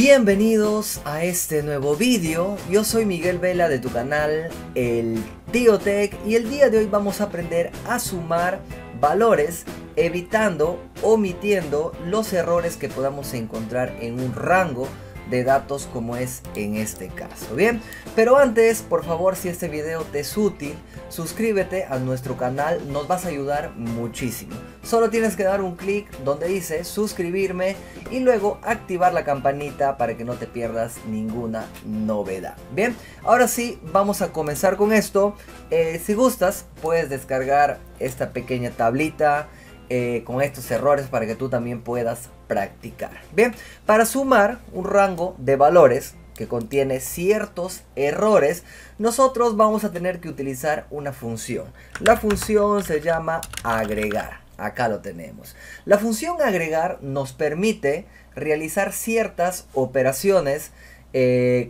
Bienvenidos a este nuevo vídeo. Yo soy Miguel Vela de tu canal El Tío Tech y el día de hoy vamos a aprender a sumar valores evitando, omitiendo los errores que podamos encontrar en un rango de datos como es en este caso. Bien, pero antes, por favor, si este video te es útil, suscríbete a nuestro canal, nos vas a ayudar muchísimo. Solo tienes que dar un clic donde dice suscribirme y luego activar la campanita para que no te pierdas ninguna novedad. Bien, ahora sí vamos a comenzar con esto. Si gustas puedes descargar esta pequeña tablita con estos errores para que tú también puedas practicar. Bien, para sumar un rango de valores que contiene ciertos errores, nosotros vamos a tener que utilizar una función. La función se llama agregar. Acá lo tenemos. La función agregar nos permite realizar ciertas operaciones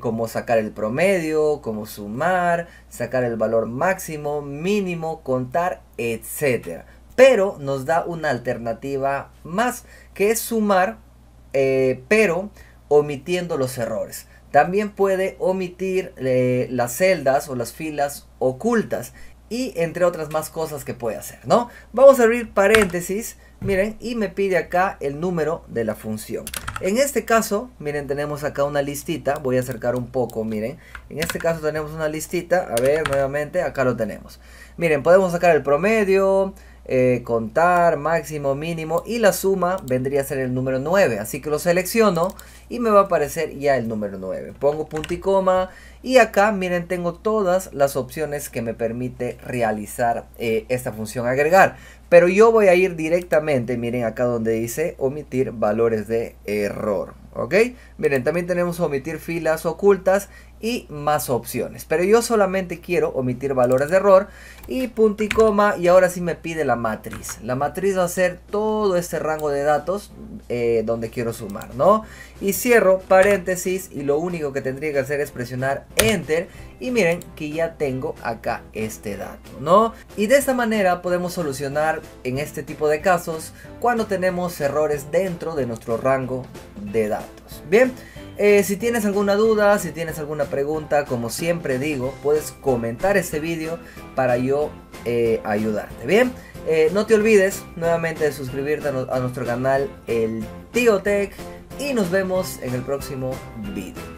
como sacar el promedio, como sumar, sacar el valor máximo, mínimo, contar, etcétera. Pero nos da una alternativa más, que es sumar, pero omitiendo los errores. También puede omitir las celdas o las filas ocultas y entre otras más cosas que puede hacer, ¿no? Vamos a abrir paréntesis, miren, y me pide acá el número de la función. En este caso, miren, tenemos acá una listita, voy a acercar un poco, miren. En este caso tenemos una listita, a ver, nuevamente, acá lo tenemos. Miren, podemos sacar el promedio, contar, máximo, mínimo, y la suma vendría a ser el número 9, así que lo selecciono y me va a aparecer ya el número 9, pongo punto y coma, y acá miren tengo todas las opciones que me permite realizar esta función agregar, pero yo voy a ir directamente, miren acá donde dice omitir valores de error, ok, miren también tenemos omitir filas ocultas y más opciones, pero yo solamente quiero omitir valores de error y punto y coma, y ahora sí me pide la matriz. La matriz va a ser todo este rango de datos donde quiero sumar, ¿no? Y cierro paréntesis y lo único que tendría que hacer es presionar enter y miren que ya tengo acá este dato, ¿no? Y de esta manera podemos solucionar en este tipo de casos cuando tenemos errores dentro de nuestro rango de datos. Bien, si tienes alguna duda, si tienes alguna pregunta, como siempre digo, puedes comentar este vídeo para yo ayudarte. Bien, no te olvides nuevamente de suscribirte a nuestro canal El Tío Tech y nos vemos en el próximo vídeo.